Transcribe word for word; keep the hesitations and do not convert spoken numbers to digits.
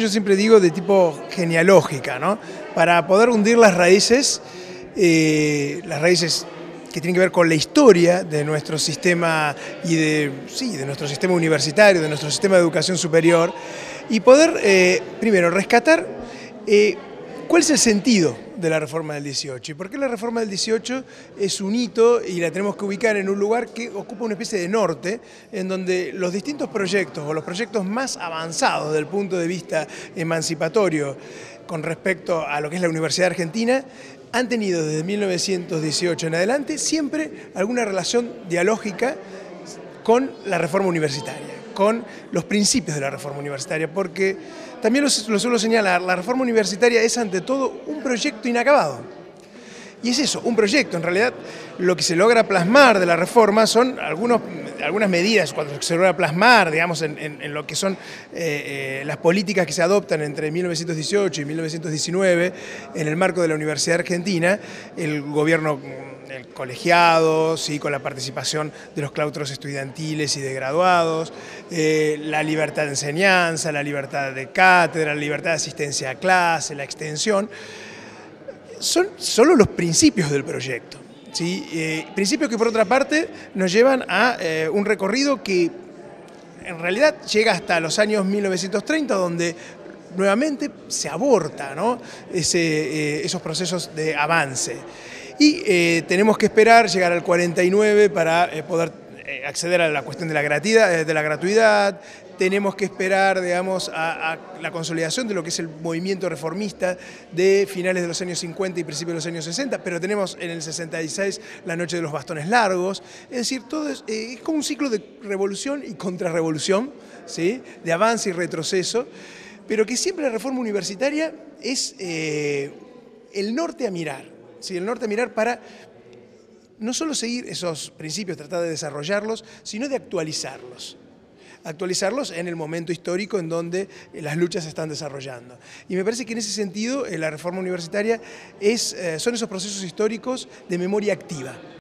yo siempre digo de tipo genealógica, ¿no? Para poder hundir las raíces, eh, las raíces que tienen que ver con la historia de nuestro sistema y de, sí, de nuestro sistema universitario, de nuestro sistema de educación superior, y poder, eh, primero, rescatar eh, cuál es el sentido de la reforma del dieciocho y por qué la reforma del dieciocho es un hito y la tenemos que ubicar en un lugar que ocupa una especie de norte, en donde los distintos proyectos o los proyectos más avanzados del punto de vista emancipatorio con respecto a lo que es la Universidad Argentina, han tenido desde mil novecientos dieciocho en adelante siempre alguna relación dialógica con la reforma universitaria, con los principios de la reforma universitaria, porque también lo suelo señalar, la reforma universitaria es ante todo un proyecto inacabado. Y es eso, un proyecto. En realidad, lo que se logra plasmar de la reforma son algunos, algunas medidas, cuando se logra plasmar, digamos, en, en, en lo que son eh, eh, las políticas que se adoptan entre mil novecientos dieciocho y mil novecientos diecinueve en el marco de la Universidad Argentina, el gobierno el colegiado, ¿sí? Con la participación de los claustros estudiantiles y de graduados, eh, la libertad de enseñanza, la libertad de cátedra, la libertad de asistencia a clase, la extensión. Son solo los principios del proyecto, ¿sí? Eh, principios que por otra parte nos llevan a eh, un recorrido que en realidad llega hasta los años mil novecientos treinta, donde nuevamente se aborta, ¿no? Ese, eh, esos procesos de avance. Y eh, tenemos que esperar llegar al cuarenta y nueve para eh, poder eh, acceder a la cuestión de la gratuidad, eh, de la gratuidad. Tenemos que esperar, digamos, a, a la consolidación de lo que es el movimiento reformista de finales de los años cincuenta y principios de los años sesenta, pero tenemos en el sesenta y seis la noche de los bastones largos. Es decir, todo es, eh, es como un ciclo de revolución y contrarrevolución, ¿sí? De avance y retroceso, pero que siempre la reforma universitaria es eh, el norte a mirar, ¿sí? El norte a mirar para no solo seguir esos principios, tratar de desarrollarlos, sino de actualizarlos. actualizarlos en el momento histórico en donde las luchas se están desarrollando. Y me parece que en ese sentido la reforma universitaria es, son esos procesos históricos de memoria activa.